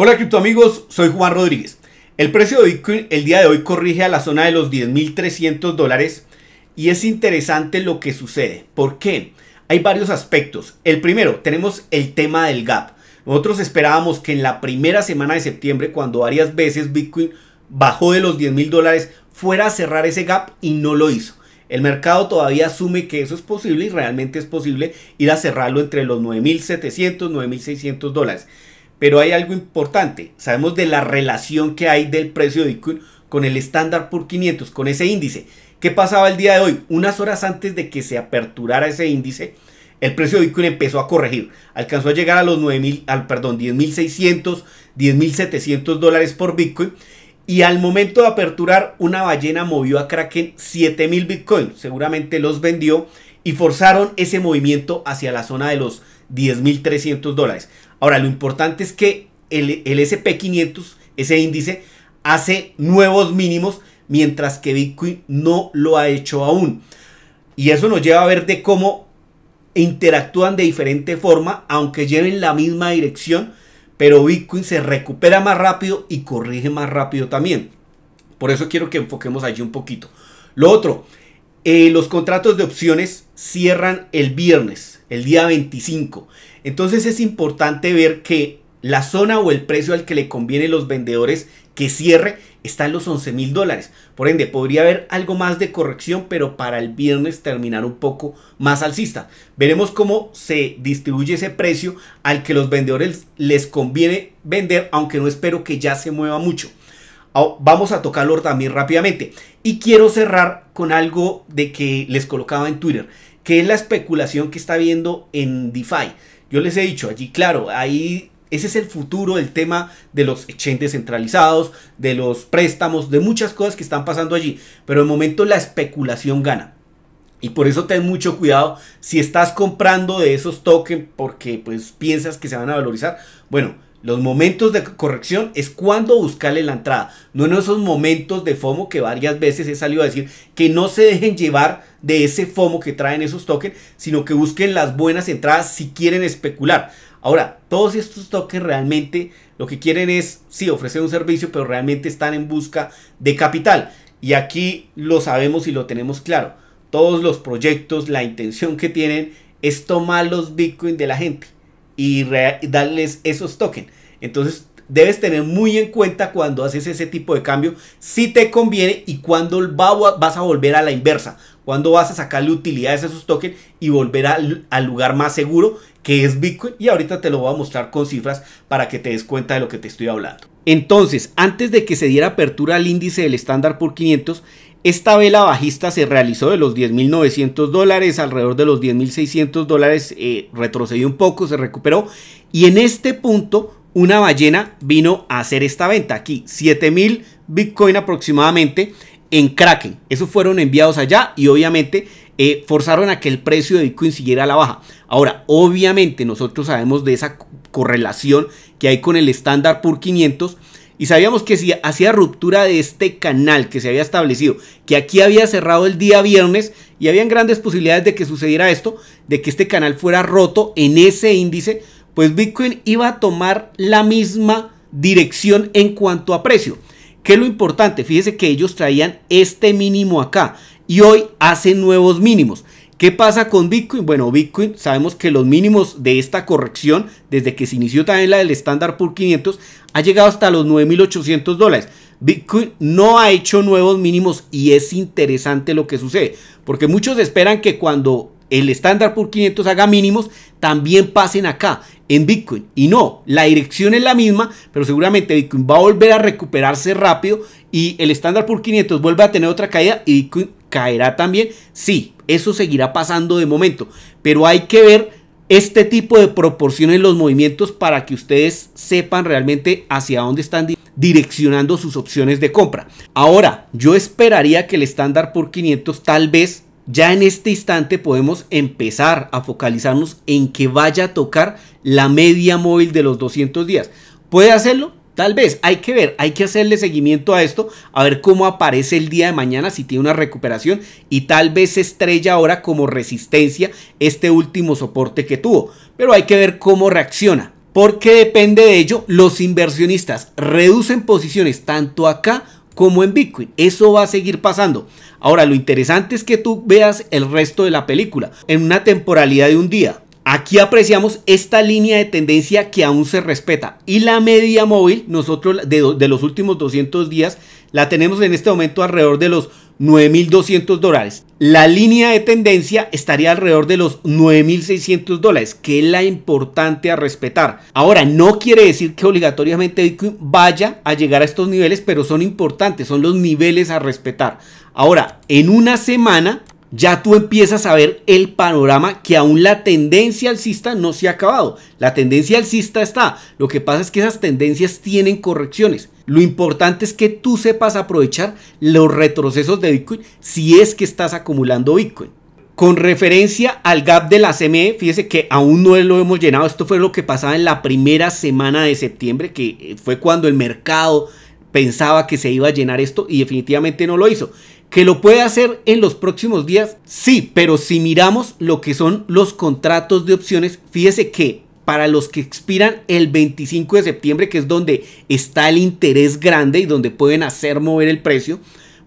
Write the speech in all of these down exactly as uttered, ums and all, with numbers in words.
Hola criptoamigos, soy Juan Rodríguez. El precio de Bitcoin el día de hoy corrige a la zona de los diez mil trescientos dólares y es interesante lo que sucede. ¿Por qué? Hay varios aspectos. El primero, tenemos el tema del gap. Nosotros esperábamos que en la primera semana de septiembre, cuando varias veces Bitcoin bajó de los diez mil dólares, fuera a cerrar ese gap y no lo hizo. El mercado todavía asume que eso es posible y realmente es posible ir a cerrarlo entre los nueve mil setecientos, nueve mil seiscientos dólares. Pero hay algo importante, sabemos de la relación que hay del precio de Bitcoin con el Standard por quinientos, con ese índice. ¿Qué pasaba el día de hoy? Unas horas antes de que se aperturara ese índice, el precio de Bitcoin empezó a corregir. Alcanzó a llegar a los diez mil seiscientos, diez mil setecientos dólares por Bitcoin. Y al momento de aperturar, una ballena movió a Kraken siete mil Bitcoin. Seguramente los vendió y forzaron ese movimiento hacia la zona de los diez mil trescientos dólares. Ahora, lo importante es que el, el ese and pe quinientos, ese índice, hace nuevos mínimos, mientras que Bitcoin no lo ha hecho aún. Y eso nos lleva a ver de cómo interactúan de diferente forma, aunque lleven la misma dirección, pero Bitcoin se recupera más rápido y corrige más rápido también. Por eso quiero que enfoquemos allí un poquito. Lo otro, eh, los contratos de opciones cierran el viernes, el día veinticinco. Entonces es importante ver que la zona o el precio al que le conviene los vendedores que cierre está en los once mil dólares. Por ende, podría haber algo más de corrección, pero para el viernes terminar un poco más alcista. Veremos cómo se distribuye ese precio al que los vendedores les conviene vender, aunque no espero que ya se mueva mucho. Vamos a tocarlo también rápidamente. Y quiero cerrar con algo de que les colocaba en Twitter, que es la especulación que está habiendo en DeFi. Yo les he dicho allí, claro, ahí... Ese es el futuro del tema de los exchanges centralizados, de los préstamos, de muchas cosas que están pasando allí. Pero de momento la especulación gana. Y por eso ten mucho cuidado si estás comprando de esos tokens porque pues piensas que se van a valorizar. Bueno, los momentos de corrección es cuando buscarle la entrada. No en esos momentos de FOMO que varias veces he salido a decir que no se dejen llevar de ese FOMO que traen esos tokens, sino que busquen las buenas entradas si quieren especular. Ahora, todos estos tokens realmente lo que quieren es, sí, ofrecer un servicio, pero realmente están en busca de capital. Y aquí lo sabemos y lo tenemos claro. Todos los proyectos, la intención que tienen es tomar los Bitcoin de la gente y darles esos tokens. Entonces, debes tener muy en cuenta cuando haces ese tipo de cambio, si te conviene y cuándo vas a volver a la inversa. Cuándo vas a sacarle utilidades a esos tokens y volver al, al lugar más seguro que es Bitcoin. Y ahorita te lo voy a mostrar con cifras para que te des cuenta de lo que te estoy hablando. Entonces, antes de que se diera apertura al índice del Standard por quinientos, esta vela bajista se realizó de los diez mil novecientos dólares, alrededor de los diez mil seiscientos dólares, eh, retrocedió un poco, se recuperó. Y en este punto, una ballena vino a hacer esta venta. Aquí, siete mil Bitcoin aproximadamente en Kraken. Esos fueron enviados allá y obviamente eh, forzaron a que el precio de Bitcoin siguiera a la baja. Ahora, obviamente nosotros sabemos de esa correlación que hay con el Standard por quinientos y sabíamos que si hacía ruptura de este canal que se había establecido, que aquí había cerrado el día viernes y habían grandes posibilidades de que sucediera esto, de que este canal fuera roto en ese índice, pues Bitcoin iba a tomar la misma dirección en cuanto a precio. ¿Qué es lo importante? Fíjese que ellos traían este mínimo acá y hoy hacen nuevos mínimos. ¿Qué pasa con Bitcoin? Bueno, Bitcoin sabemos que los mínimos de esta corrección, desde que se inició también la del Standard por quinientos, ha llegado hasta los nueve mil ochocientos dólares. Bitcoin no ha hecho nuevos mínimos y es interesante lo que sucede, porque muchos esperan que cuando el Standard por quinientos haga mínimos, también pasen acá en Bitcoin. Y no, la dirección es la misma, pero seguramente Bitcoin va a volver a recuperarse rápido y el Standard por quinientos vuelve a tener otra caída y Bitcoin caerá también. Sí, eso seguirá pasando de momento, pero hay que ver este tipo de proporciones en los movimientos para que ustedes sepan realmente hacia dónde están direccionando sus opciones de compra. Ahora, yo esperaría que el Standard por quinientos tal vez ya en este instante podemos empezar a focalizarnos en que vaya a tocar la media móvil de los doscientos días. ¿Puede hacerlo? Tal vez, hay que ver, hay que hacerle seguimiento a esto, a ver cómo aparece el día de mañana, si tiene una recuperación y tal vez se estrella ahora como resistencia este último soporte que tuvo. Pero hay que ver cómo reacciona. porque depende de ello, los inversionistas reducen posiciones tanto acá como en Bitcoin. Eso va a seguir pasando. Ahora, lo interesante es que tú veas el resto de la película en una temporalidad de un día. Aquí apreciamos esta línea de tendencia que aún se respeta y la media móvil, nosotros de, de los últimos doscientos días, la tenemos en este momento alrededor de los nueve mil doscientos dólares. La línea de tendencia estaría alrededor de los nueve mil seiscientos dólares, que es la importante a respetar. Ahora, no quiere decir que obligatoriamente Bitcoin vaya a llegar a estos niveles, pero son importantes, son los niveles a respetar. Ahora, en una semana ya tú empiezas a ver el panorama, que aún la tendencia alcista no se ha acabado. La tendencia alcista está. Lo que pasa es que esas tendencias tienen correcciones. Lo importante es que tú sepas aprovechar los retrocesos de Bitcoin si es que estás acumulando Bitcoin. Con referencia al gap de la C M E, fíjese que aún no lo hemos llenado. Esto fue lo que pasaba en la primera semana de septiembre, que fue cuando el mercado pensaba que se iba a llenar esto y definitivamente no lo hizo. ¿Que lo puede hacer en los próximos días? Sí, pero si miramos lo que son los contratos de opciones, fíjese que para los que expiran el veinticinco de septiembre, que es donde está el interés grande y donde pueden hacer mover el precio,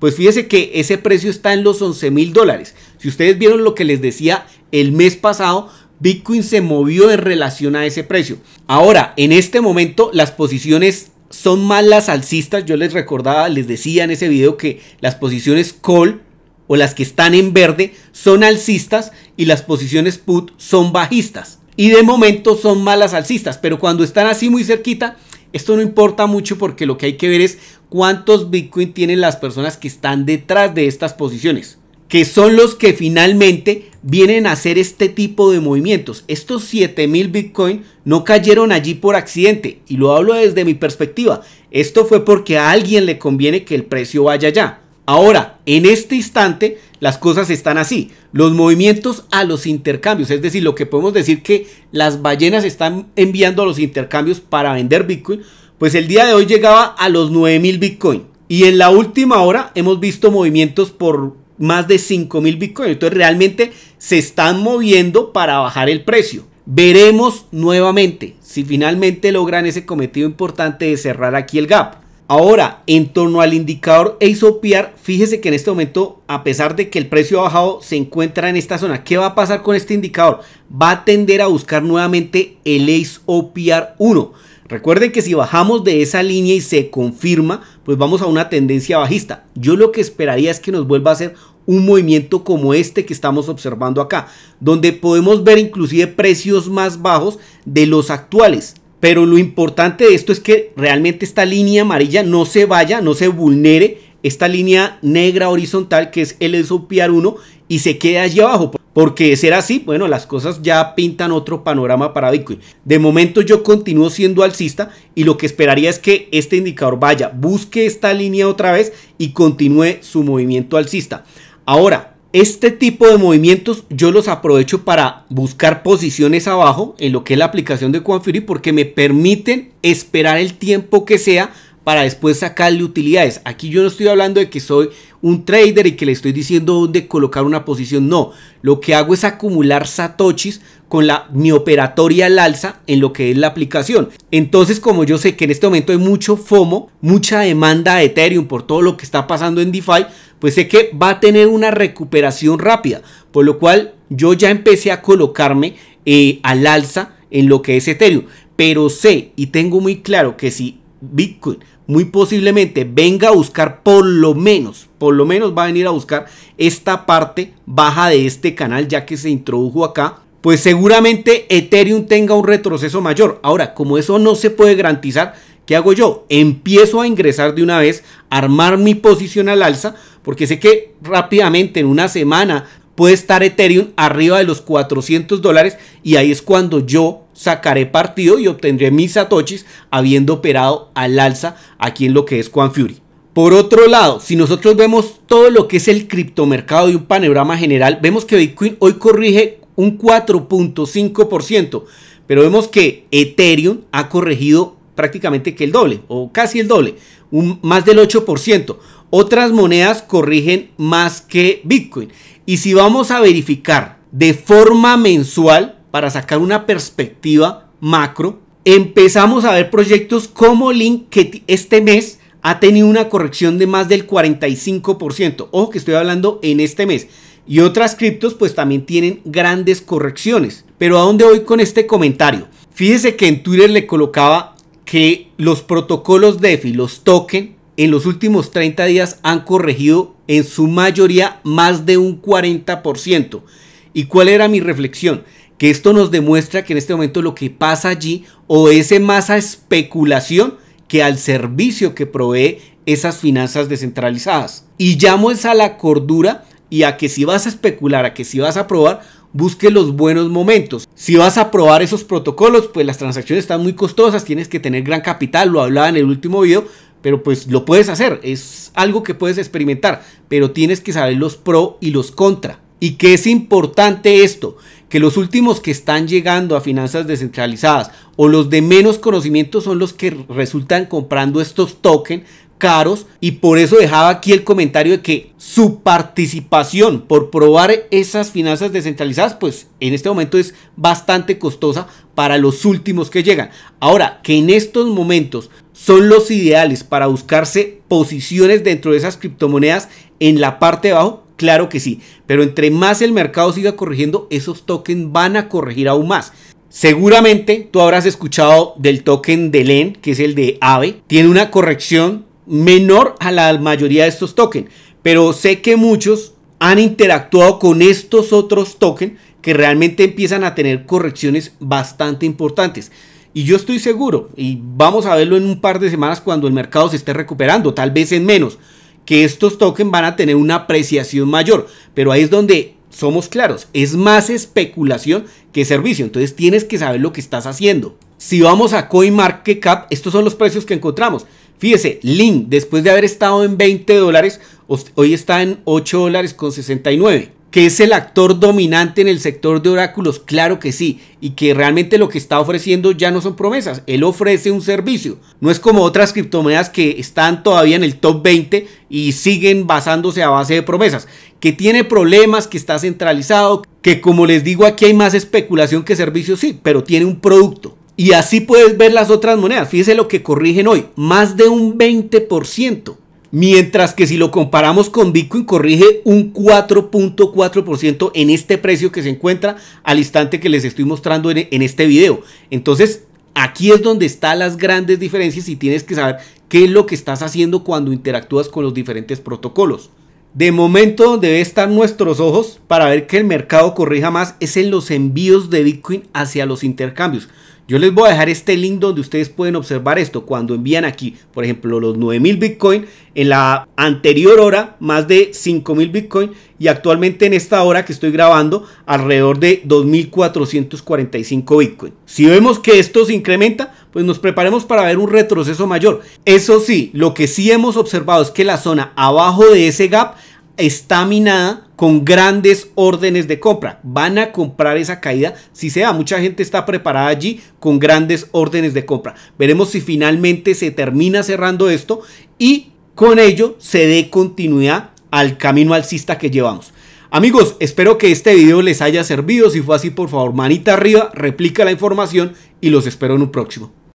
pues fíjese que ese precio está en los once mil dólares. Si ustedes vieron lo que les decía el mes pasado, Bitcoin se movió en relación a ese precio. Ahora, en este momento las posiciones son más las alcistas. Yo les recordaba, les decía en ese video que las posiciones call o las que están en verde son alcistas y las posiciones put son bajistas. Y de momento son más las alcistas, pero cuando están así muy cerquita, esto no importa mucho, porque lo que hay que ver es cuántos Bitcoin tienen las personas que están detrás de estas posiciones, que son los que finalmente vienen a hacer este tipo de movimientos. Estos siete mil Bitcoin no cayeron allí por accidente, y lo hablo desde mi perspectiva. Esto fue porque a alguien le conviene que el precio vaya allá. Ahora, en este instante, las cosas están así. Los movimientos a los intercambios, es decir, lo que podemos decir que las ballenas están enviando a los intercambios para vender Bitcoin, pues el día de hoy llegaba a los nueve mil Bitcoin. Y en la última hora hemos visto movimientos por más de cinco mil Bitcoin. Entonces realmente se están moviendo para bajar el precio. Veremos nuevamente si finalmente logran ese cometido importante de cerrar aquí el gap. Ahora, en torno al indicador S O P R, fíjese que en este momento, a pesar de que el precio ha bajado, se encuentra en esta zona. ¿Qué va a pasar con este indicador? Va a tender a buscar nuevamente el S O P R uno. Recuerden que si bajamos de esa línea y se confirma, pues vamos a una tendencia bajista. Yo lo que esperaría es que nos vuelva a hacer un movimiento como este que estamos observando acá, donde podemos ver inclusive precios más bajos de los actuales. Pero lo importante de esto es que realmente esta línea amarilla no se vaya, no se vulnere esta línea negra horizontal que es el S O P R uno y se quede allí abajo. Porque de ser así, bueno, las cosas ya pintan otro panorama para Bitcoin. De momento yo continúo siendo alcista y lo que esperaría es que este indicador vaya, busque esta línea otra vez y continúe su movimiento alcista. Ahora, este tipo de movimientos yo los aprovecho para buscar posiciones abajo en lo que es la aplicación de Quantfury, porque me permiten esperar el tiempo que sea para después sacarle utilidades. Aquí yo no estoy hablando de que soy un trader y que le estoy diciendo dónde colocar una posición. No, lo que hago es acumular satoshis con la, mi operatoria al alza en lo que es la aplicación. Entonces, como yo sé que en este momento hay mucho FOMO, mucha demanda de Ethereum por todo lo que está pasando en DeFi, pues sé que va a tener una recuperación rápida, por lo cual yo ya empecé a colocarme eh, al alza en lo que es Ethereum. Pero sé y tengo muy claro que si Bitcoin muy posiblemente venga a buscar, por lo menos, por lo menos va a venir a buscar esta parte baja de este canal, ya que se introdujo acá, pues seguramente Ethereum tenga un retroceso mayor. Ahora, como eso no se puede garantizar, ¿qué hago yo? Empiezo a ingresar de una vez, armar mi posición al alza, porque sé que rápidamente en una semana puede estar Ethereum arriba de los cuatrocientos dólares y ahí es cuando yo sacaré partido y obtendré mis satoshis habiendo operado al alza aquí en lo que es Quantfury. Por otro lado, si nosotros vemos todo lo que es el criptomercado y un panorama general, vemos que Bitcoin hoy corrige un cuatro punto cinco por ciento, pero vemos que Ethereum ha corregido prácticamente que el doble o casi el doble, un, más del ocho por ciento. Otras monedas corrigen más que Bitcoin. Y si vamos a verificar de forma mensual para sacar una perspectiva macro, empezamos a ver proyectos como Link, que este mes ha tenido una corrección de más del cuarenta y cinco por ciento. Ojo que estoy hablando en este mes. Y otras criptos pues también tienen grandes correcciones. Pero ¿a dónde voy con este comentario? Fíjese que en Twitter le colocaba que los protocolos DeFi, los token, en los últimos treinta días han corregido en su mayoría más de un cuarenta por ciento. ¿Y cuál era mi reflexión? Que esto nos demuestra que en este momento lo que pasa allí, o ese masa especulación que al servicio que provee esas finanzas descentralizadas. Y llamo a la cordura y a que si vas a especular, a que si vas a probar, busque los buenos momentos. Si vas a probar esos protocolos, pues las transacciones están muy costosas, tienes que tener gran capital, lo hablaba en el último video, pero pues lo puedes hacer, es algo que puedes experimentar, pero tienes que saber los pro y los contra. Y que es importante esto, que los últimos que están llegando a finanzas descentralizadas o los de menos conocimiento son los que resultan comprando estos tokens caros, y por eso dejaba aquí el comentario de que su participación por probar esas finanzas descentralizadas pues en este momento es bastante costosa para los últimos que llegan. Ahora, que en estos momentos son los ideales para buscarse posiciones dentro de esas criptomonedas en la parte de abajo, claro que sí, pero entre más el mercado siga corrigiendo, esos tokens van a corregir aún más. Seguramente tú habrás escuchado del token de Link, que es el de AVE, tiene una corrección menor a la mayoría de estos tokens, pero sé que muchos han interactuado con estos otros tokens que realmente empiezan a tener correcciones bastante importantes. Y yo estoy seguro, y vamos a verlo en un par de semanas cuando el mercado se esté recuperando, tal vez en menos, que estos tokens van a tener una apreciación mayor, pero ahí es donde somos claros, es más especulación que servicio, entonces tienes que saber lo que estás haciendo. Si vamos a CoinMarketCap, estos son los precios que encontramos. Fíjese, Link, después de haber estado en veinte dólares, hoy está en ocho dólares con sesenta y nueve, que es el actor dominante en el sector de oráculos, claro que sí, y que realmente lo que está ofreciendo ya no son promesas, él ofrece un servicio, no es como otras criptomonedas que están todavía en el top veinte y siguen basándose a base de promesas, que tiene problemas, que está centralizado, que como les digo aquí hay más especulación que servicio, sí, pero tiene un producto. Y así puedes ver las otras monedas, fíjese lo que corrigen hoy, más de un veinte por ciento. Mientras que si lo comparamos con Bitcoin corrige un cuatro punto cuatro por ciento en este precio que se encuentra al instante que les estoy mostrando en este video. Entonces aquí es donde están las grandes diferencias y tienes que saber qué es lo que estás haciendo cuando interactúas con los diferentes protocolos. De momento donde deben estar nuestros ojos para ver que el mercado corrija más es en los envíos de Bitcoin hacia los intercambios. Yo les voy a dejar este link donde ustedes pueden observar esto. Cuando envían aquí, por ejemplo, los nueve mil Bitcoin, en la anterior hora más de cinco mil Bitcoin y actualmente en esta hora que estoy grabando alrededor de dos mil cuatrocientos cuarenta y cinco Bitcoin. Si vemos que esto se incrementa, pues nos preparemos para ver un retroceso mayor. Eso sí, lo que sí hemos observado es que la zona abajo de ese gap está minada con grandes órdenes de compra. Van a comprar esa caída si se da. Mucha gente está preparada allí con grandes órdenes de compra. Veremos si finalmente se termina cerrando esto y con ello se dé continuidad al camino alcista que llevamos. Amigos, espero que este video les haya servido. Si fue así, por favor, manita arriba, replica la información y los espero en un próximo.